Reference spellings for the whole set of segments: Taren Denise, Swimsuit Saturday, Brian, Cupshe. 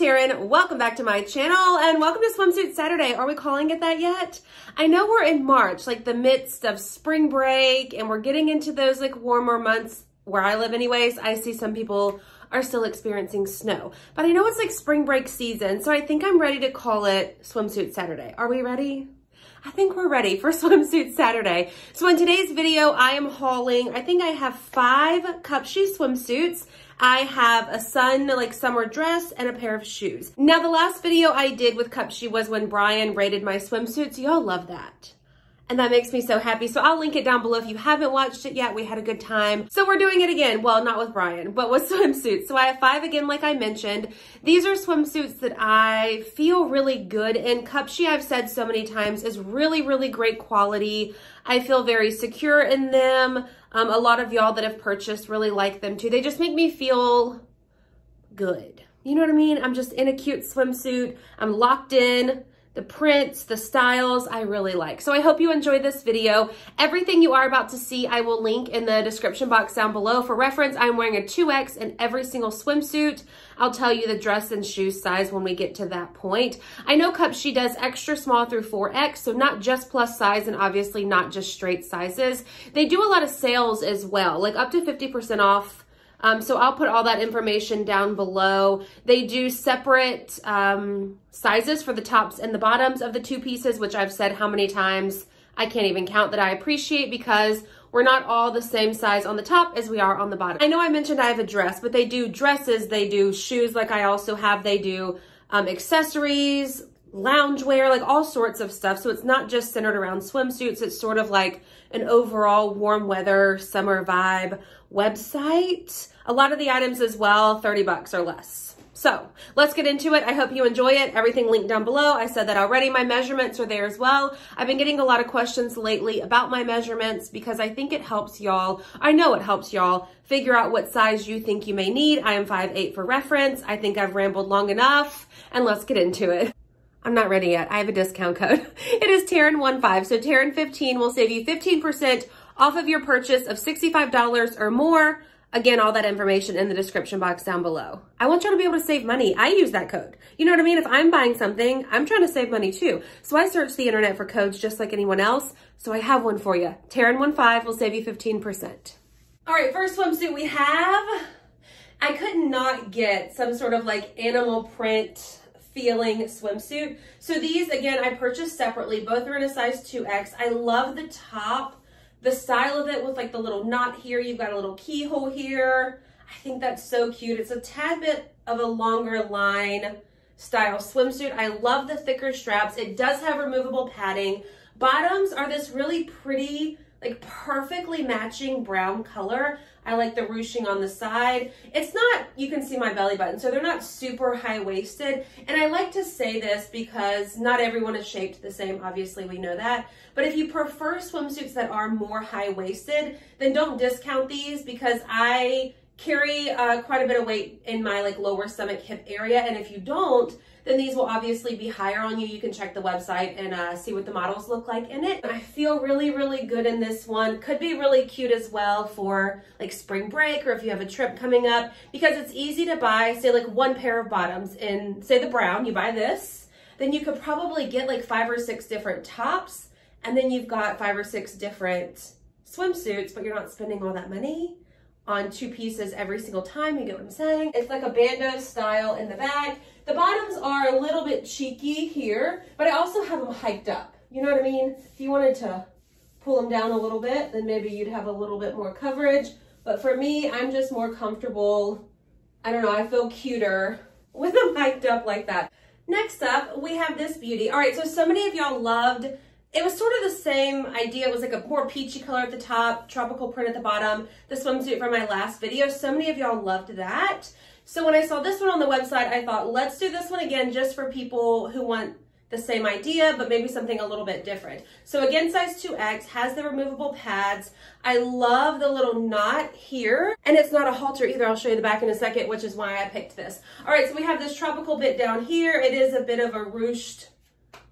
Taren, welcome back to my channel and welcome to Swimsuit Saturday. Are we calling it that yet? I know we're in March, like the midst of spring break, and we're getting into those like warmer months where I live anyways. I see some people are still experiencing snow, but I know it's like spring break season, so I think I'm ready to call it Swimsuit Saturday. Are we ready? I think we're ready for Swimsuit Saturday. So in today's video, I am hauling, I think I have 5 Cupshe swimsuits. I have a sun, like summer dress, and a pair of shoes. Now, the last video I did with Cupshe was when Brian rated my swimsuits. Y'all love that, and that makes me so happy. So I'll link it down below if you haven't watched it yet. We had a good time. So we're doing it again. Well, not with Brian, but with swimsuits. So I have 5 again, like I mentioned. These are swimsuits that I feel really good in. Cupshe, I've said so many times, is really, really great quality. I feel very secure in them. A lot of y'all that have purchased really like them too. They just make me feel good. You know what I mean? I'm just in a cute swimsuit. I'm locked in. The prints, the styles, I really like. So I hope you enjoyed this video. Everything you are about to see, I will link in the description box down below. For reference, I'm wearing a 2X in every single swimsuit. I'll tell you the dress and shoe size when we get to that point. I know Cupshe does extra small through 4X, so not just plus size and obviously not just straight sizes. They do a lot of sales as well, like up to 50% off. So I'll put all that information down below. They do separate sizes for the tops and the bottoms of the 2 pieces, which I've said how many times, I can't even count, that I appreciate, because we're not all the same size on the top as we are on the bottom. I know I mentioned I have a dress, but they do dresses, they do shoes like I also have, they do accessories, loungewear, like all sorts of stuff. So it's not just centered around swimsuits. It's sort of like an overall warm weather, summer vibe website. A lot of the items as well, 30 bucks or less. So let's get into it. I hope you enjoy it. Everything linked down below. I said that already. My measurements are there as well. I've been getting a lot of questions lately about my measurements because I think it helps y'all. I know it helps y'all figure out what size you think you may need. I am 5'8" for reference. I think I've rambled long enough, and let's get into it. I'm not ready yet. I have a discount code. It is Taren15. So Taren15 will save you 15% off of your purchase of $65 or more. Again, all that information in the description box down below. I want y'all to be able to save money. I use that code. You know what I mean? If I'm buying something, I'm trying to save money too. So I search the internet for codes just like anyone else. So I have one for you. Taren15 will save you 15%. All right, first swimsuit we have. I could not get some sort of like animal print feeling swimsuit. So these, again, I purchased separately. Both are in a size 2X. I love the top, the style of it with like the little knot here. You've got a little keyhole here. I think that's so cute. It's a tad bit of a longer line style swimsuit. I love the thicker straps. It does have removable padding. Bottoms are this really pretty, like perfectly matching brown color. I like the ruching on the side. It's not, you can see my belly button, so they're not super high-waisted. And I like to say this because not everyone is shaped the same, obviously we know that. But if you prefer swimsuits that are more high-waisted, then don't discount these, because I carry quite a bit of weight in my like lower stomach hip area. And if you don't, then these will obviously be higher on you. You can check the website and see what the models look like in it. I feel really, really good in this one. Could be really cute as well for like spring break, or if you have a trip coming up, because it's easy to buy, say like one pair of bottoms in, say the brown, you buy this, then you could probably get like 5 or 6 different tops. And then you've got 5 or 6 different swimsuits, but you're not spending all that money on 2 pieces every single time. You get what I'm saying? It's like a bandeau style in the back. The bottoms are a little bit cheeky here, but I also have them hiked up. You know what I mean? If you wanted to pull them down a little bit, then maybe you'd have a little bit more coverage. But for me, I'm just more comfortable. I don't know, I feel cuter with them hiked up like that. Next up, we have this beauty. All right, so many of y'all loved, it was sort of the same idea. It was like a more peachy color at the top, tropical print at the bottom, the swimsuit from my last video. So many of y'all loved that. So when I saw this one on the website, I thought, let's do this one again, just for people who want the same idea, but maybe something a little bit different. So again, size 2X, has the removable pads. I love the little knot here, and it's not a halter either. I'll show you the back in a second, which is why I picked this. All right, so we have this tropical bit down here. It is a bit of a ruched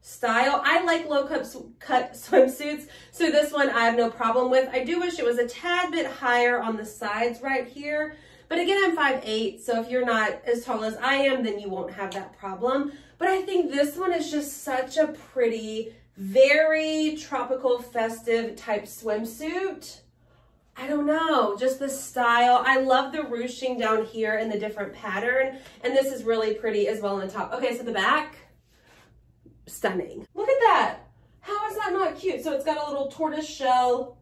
style. I like low cut swimsuits, so this one I have no problem with. I do wish it was a tad bit higher on the sides right here, But again, I'm 5'8", so if you're not as tall as I am, then you won't have that problem. But I think this one is just such a pretty, very tropical, festive type swimsuit. I don't know, just the style. I love the ruching down here and the different pattern, and this is really pretty as well on top. Okay, so the back, stunning. Look at that. How is that not cute? So it's got a little tortoiseshell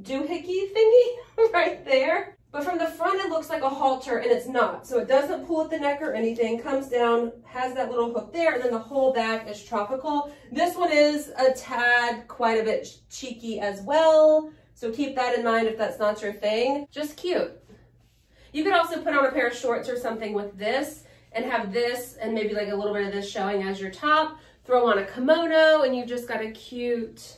doohickey thingy right there. But from the front, it looks like a halter, and it's not. So it doesn't pull at the neck or anything, comes down, has that little hook there, and then the whole back is tropical. This one is a tad quite a bit cheeky as well. So keep that in mind if that's not your thing. Just cute. You could also put on a pair of shorts or something with this and have this and maybe like a little bit of this showing as your top. Throw on a kimono and you've just got a cute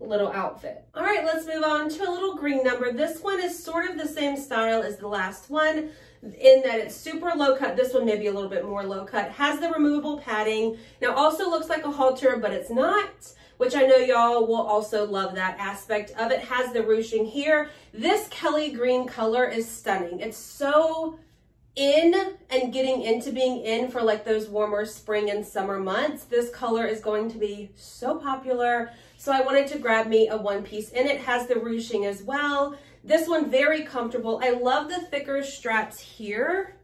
little outfit. All right, let's move on to a little green number. This one is sort of the same style as the last one in that it's super low cut. This one may be a little bit more low cut. Has the removable padding. Now also looks like a halter, but it's not, which I know y'all will also love that aspect of it. Has the ruching here. This Kelly green color is stunning. It's so in and getting into being in for like those warmer spring and summer months. This color is going to be so popular. So I wanted to grab me a one piece and it has the ruching as well. This one, very comfortable. I love the thicker straps here.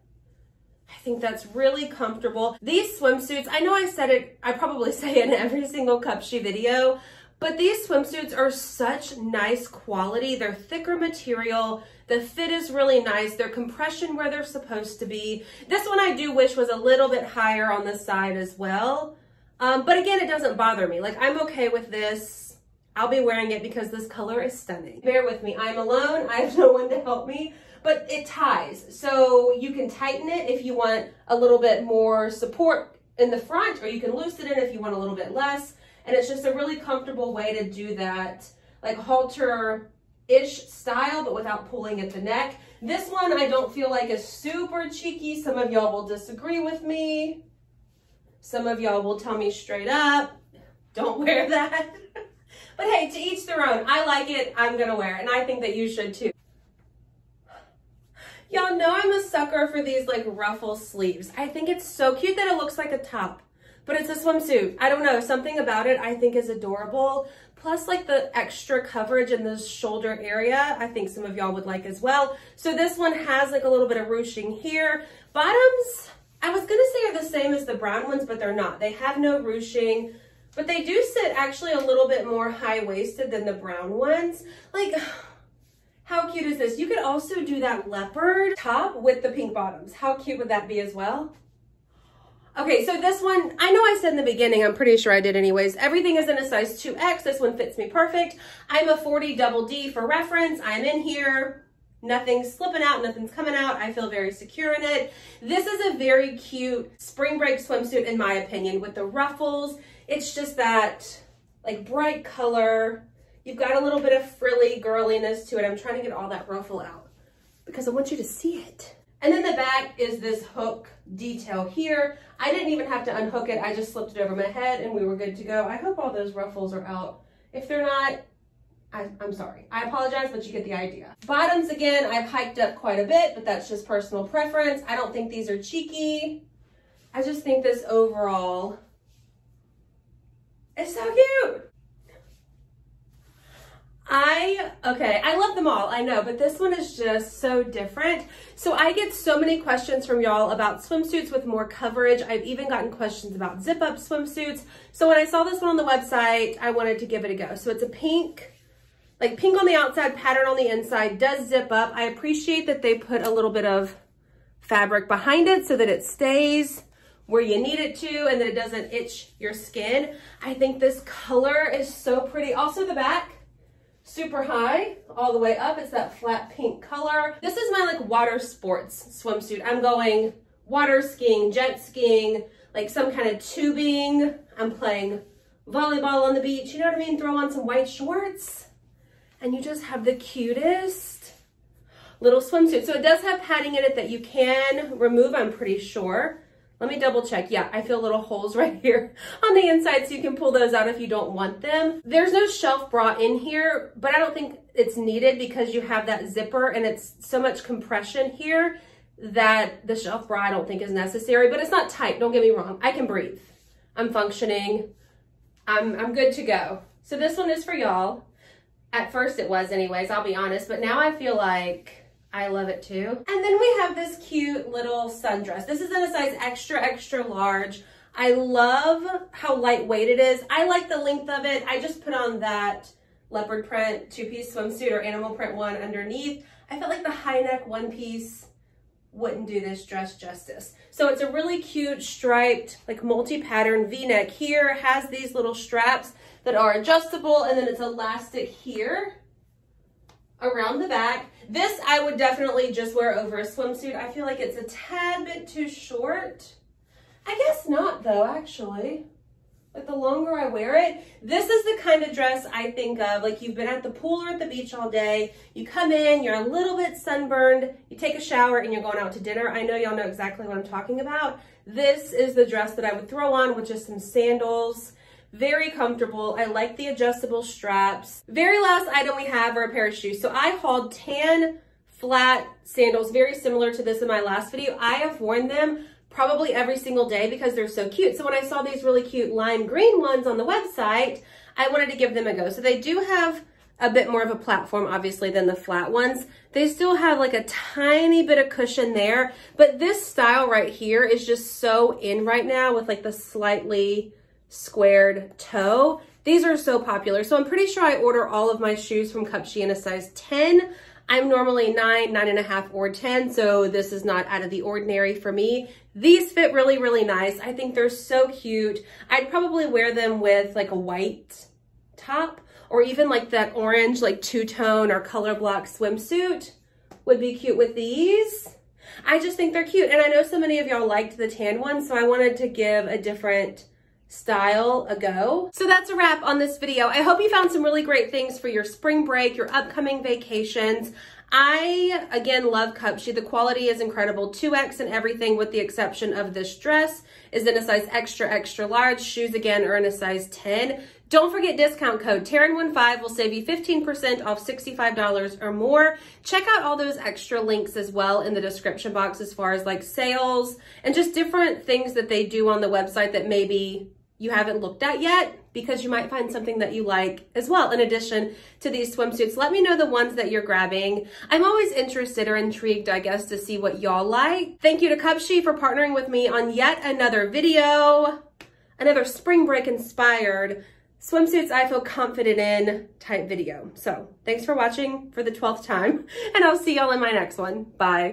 I think that's really comfortable. These swimsuits, I know I said it, I probably say it in every single Cupshe video, but these swimsuits are such nice quality. They're thicker material. The fit is really nice. They're compression where they're supposed to be. This one I do wish was a little bit higher on the side as well. But again, it doesn't bother me. Like, I'm okay with this. I'll be wearing it because this color is stunning. Bear with me. I'm alone. I have no one to help me. But it ties, so you can tighten it if you want a little bit more support in the front, or you can loosen it if you want a little bit less. And it's just a really comfortable way to do that, like halter-ish style, but without pulling at the neck. This one I don't feel like is super cheeky. Some of y'all will disagree with me. Some of y'all will tell me straight up, don't wear that. But hey, to each their own. I like it, I'm gonna wear it, and I think that you should too. Y'all know I'm a sucker for these like ruffle sleeves. I think it's so cute that it looks like a top, but it's a swimsuit. I don't know, something about it I think is adorable. Plus like the extra coverage in the shoulder area, I think some of y'all would like as well. So this one has like a little bit of ruching here. Bottoms, I was gonna say are the same as the brown ones, but they're not. They have no ruching, but they do sit actually a little bit more high-waisted than the brown ones. Like, how cute is this? You could also do that leopard top with the pink bottoms. How cute would that be as well? Okay, so this one, I know I said in the beginning, I'm pretty sure I did anyways, everything is in a size 2X. This one fits me perfect. I'm a 40 double D for reference. I'm in here. Nothing's slipping out, nothing's coming out. I feel very secure in it. This is a very cute spring break swimsuit in my opinion with the ruffles. It's just that like bright color. You've got a little bit of frilly girliness to it. I'm trying to get all that ruffle out because I want you to see it. And then the back is this hook detail here. I didn't even have to unhook it. I just slipped it over my head and we were good to go. I hope all those ruffles are out. If they're not, I'm sorry. I apologize, but you get the idea. Bottoms, again, I've hiked up quite a bit, but that's just personal preference. I don't think these are cheeky. I just think this overall is so cute. I love them all, I know, but this one is just so different. So I get so many questions from y'all about swimsuits with more coverage. I've even gotten questions about zip-up swimsuits. So when I saw this one on the website, I wanted to give it a go. So it's a pink, like pink on the outside, pattern on the inside, does zip up. I appreciate that they put a little bit of fabric behind it so that it stays where you need it to and that it doesn't itch your skin. I think this color is so pretty. Also the back, super high all the way up. It's that flat pink color. This is my like water sports swimsuit. I'm going water skiing, jet skiing, like some kind of tubing. I'm playing volleyball on the beach. You know what I mean? Throw on some white shorts and you just have the cutest little swimsuit. So it does have padding in it that you can remove, I'm pretty sure. Let me double check. Yeah, I feel little holes right here on the inside, so you can pull those out if you don't want them. There's no shelf bra in here, but I don't think it's needed because you have that zipper and it's so much compression here that the shelf bra I don't think is necessary, but it's not tight, don't get me wrong. I can breathe, I'm functioning, I'm good to go. So this one is for y'all. At first it was anyways, I'll be honest, but now I feel like I love it too. And then we have this cute little sundress. This is in a size extra, extra large. I love how lightweight it is. I like the length of it. I just put on that leopard print two-piece swimsuit or animal print one underneath. I felt like the high neck one piece wouldn't do this dress justice. So it's a really cute striped, like multi-pattern V-neck here, has these little straps that are adjustable, and then it's elastic here around the back. This I would definitely just wear over a swimsuit. I feel like it's a tad bit too short. I guess not though, actually. Like the longer I wear it, this is the kind of dress I think of, like you've been at the pool or at the beach all day, you come in, you're a little bit sunburned, you take a shower and you're going out to dinner. I know y'all know exactly what I'm talking about. This is the dress that I would throw on with just some sandals. Very comfortable. I like the adjustable straps. Very last item we have are a pair of shoes. So I hauled tan flat sandals, very similar to this in my last video. I have worn them probably every single day because they're so cute. So when I saw these really cute lime green ones on the website, I wanted to give them a go. So they do have a bit more of a platform, obviously, than the flat ones. They still have like a tiny bit of cushion there, but this style right here is just so in right now with like the slightly squared toe. These are so popular. So I'm pretty sure I order all of my shoes from Cupshe in a size 10. I'm normally 9, 9.5, or 10, so this is not out of the ordinary for me. These fit really, really nice. I think they're so cute. I'd probably wear them with like a white top or even like that orange, like two-tone or color block swimsuit would be cute with these. I just think they're cute. And I know so many of y'all liked the tan one, so I wanted to give a different style a go. So that's a wrap on this video. I hope you found some really great things for your spring break, your upcoming vacations. I, again, love Cupshe. The quality is incredible. 2X and everything with the exception of this dress is in a size extra, extra large. Shoes, again, are in a size 10. Don't forget discount code Taren15 will save you 15% off $65 or more. Check out all those extra links as well in the description box as far as like sales and just different things that they do on the website that maybe you haven't looked at yet, because you might find something that you like as well. In addition to these swimsuits, let me know the ones that you're grabbing. I'm always interested or intrigued, I guess, to see what y'all like. Thank you to Cupshe for partnering with me on yet another video, another spring break inspired swimsuits I feel confident in type video. So thanks for watching for the 12th time, and I'll see y'all in my next one. Bye.